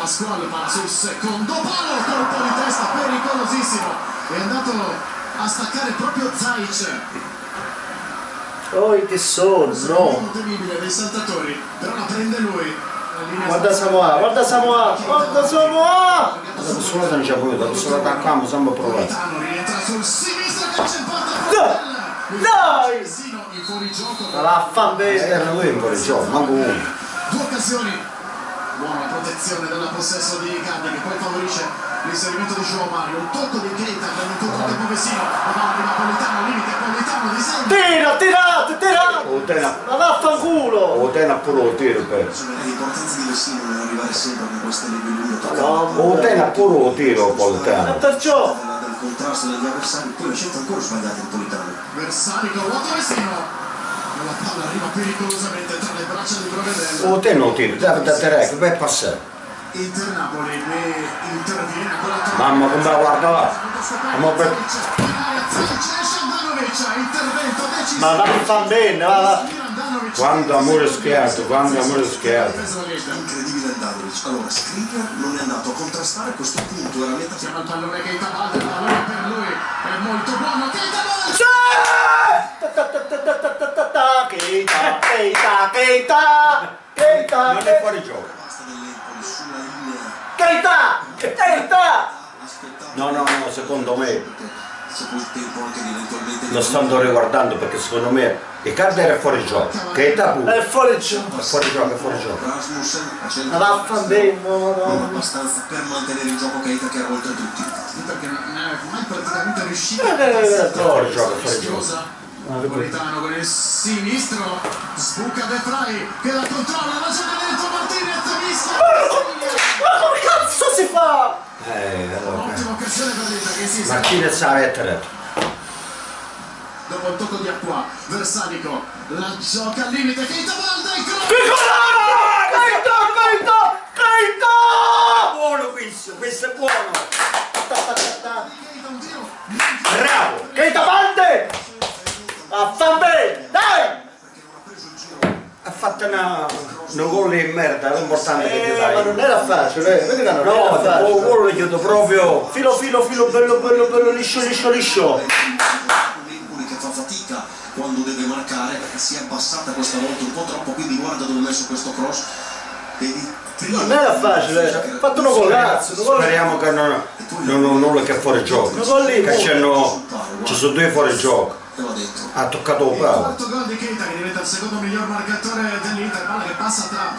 Pasquale ma sul secondo palo, colpo di testa pericolosissimo, è andato a staccare proprio Zaitse. Oh, che sono temibile dei saltatori, però la prende lui. Guarda Samoa, guarda Samoa, guarda Samoa! La persona non ci ha voluto, la persona attaccamo, siamo provati. Politano rientra sul sinistro, calcio in porta! Dai! Ma la fa bene! Era lui in fuorigioco, manco uno. Due occasioni, buona protezione della possesso di Riccardo che poi favorisce l'inserimento di Giovanni Mario. Un tocco di Keita che non tocca tempo vecino, ma va prima Politano, limite Politano di sempre. Tira, tira! Ma vaffanculo! O te pure lo tiro per. L'importanza di Vessino deve arrivare sempre con queste livelli. O te pure lo tiro Politano. Ma perciò! Del contrasto degli avversari, poi la scelta ancora sbagliata il Politano. Versari con l'altro Vessino! La palla arriva pericolosamente tra le braccia di Provedello. O te non lo tiro, da Terec, beh passare. Inter Napoli e interviene con la. Mamma come la guardava! Mamma ma va che fa bene, va, va. Quanto amore schiato, quanto amore schiato. Incredibile Andanovic. Allora Skriniar non è andato a contrastare a questo punto della meta. Siamo al pallone Keita Balde, il pallone per lui è molto buono. Keita Balde! Keita, Keita, Keita, Keita. Non è fuori gioco. Keita, Keita. No, no, no, secondo me. Lo stanno riguardando perché secondo me Riccardo era fuori gioco, Keita pure è fuori gioco, è fuori gioco, è fuori gioco. Ma vaffanculo abbastanza per mantenere il gioco Keita che ha volto a tutti perché non è mai praticamente riuscito a fuori gioco, fuori gioco. Politano con il sinistro sbuca De Frey che la controlla, la gioca dentro Martinez, misto. Ma come cazzo si fa? Un'ottima occasione per l'Inter che esiste. Martinez ha rettere. Dopo il tocco di acqua, Versalico la gioca al limite, Keita Balde e cross! Keita, Keita, Keita! Buono questo è buono! Bravo! Keita Balde! A fa bene! Dai! Ha fatto una gol in merda, l'importante che ti fai. Ma non era facile, vedi che non era facile. No, quello lo chiedo proprio. Filo, filo, filo, bello, bello, bello, liscio, liscio, liscio. L'Empoli che fa fatica quando deve marcare, perché si è abbassata questa volta un po' troppo, quindi guarda dove ho messo questo cross. Non era facile, ha fatto uno golazzo. Speriamo che non lo che è fuori gioco. Ci sono due fuori gioco. Ha toccato il palo. Il quarto gol di Keita che diventa il secondo miglior marcatore dell'Inter, palla che passa tra.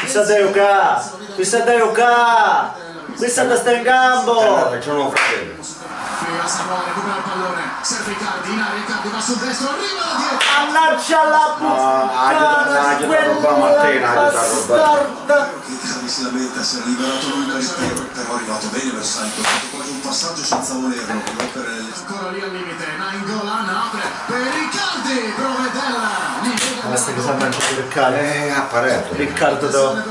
Questa da giocare, questa da giocare, questa da stare in campo. C'è uno fratello. Fira Samoa recupera il pallone, serve Riccardi in aria, Riccardi va sul destro, arriva da dietro. Annaccia la puttana, quella bastarda. Keita si lamenta, si è liberato lui da rispetto, però è arrivato bene Versailles, ha fatto quasi un passaggio senza volerlo. Ancora lì al limite, Nainggolan apre per Riccardi, Provedella. Questa che sta mangiando Riccardo. Apparetto. Riccardo da.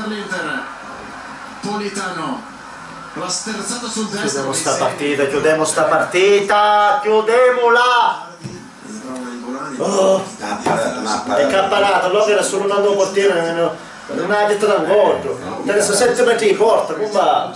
Politano. La sterzata sul destro. Chiudiamo sta partita, chiudiamo sta partita. Chiudemola. Oh, è campanato, l'ho che era solo una portiere, non ha detto da un gol. Adesso 7 metri di porta, come va?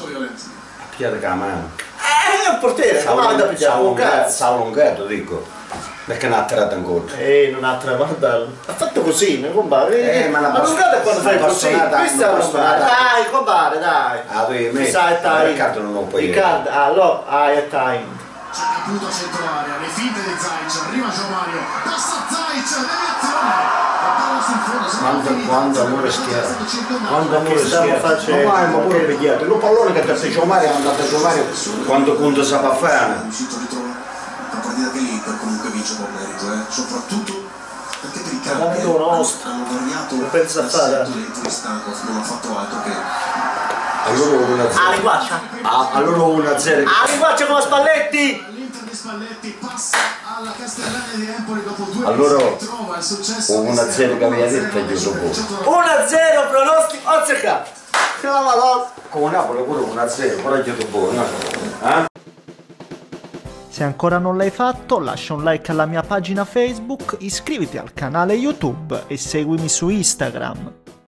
Picchiate che la mano. È un portiere, la mano da picchiare. Sa lunghetto, dico. Perché non ha tirato ancora? Non ha tirato, guarda. Ha fatto così, non compare. Ma non guarda quando fai così. Questa è una spada. Dai, compare, dai. Ah, tu mi sa è time. Riccardo non lo puoi dire. Riccardo, allora, è time. C'è Caputo a centro area, le finte di Zaitse, arriva Giovanni, passa Zaitse, deviazione. Quanto amore schiera. Quanto amore schiera. Ma pure per dietro. Lo pallone che ha perso Giovanni è andato a Giovanni quando conto sapeva fare. La partita che l'Inter comunque vince con merito, soprattutto perché per i campi hanno variato l'assetto dentro di Stanco, non ha fatto altro che allora 1-0 arrivaccia con Spalletti, l'Inter di Spalletti passa alla Castellana di Empoli dopo due minuti, trova il successo 1-0 che mi ha detto e chiuso pure 1-0 pronostico a cercare la malata con Napoli pure 1-0 però chiuso pure. Se ancora non l'hai fatto, lascia un like alla mia pagina Facebook, iscriviti al canale YouTube e seguimi su Instagram.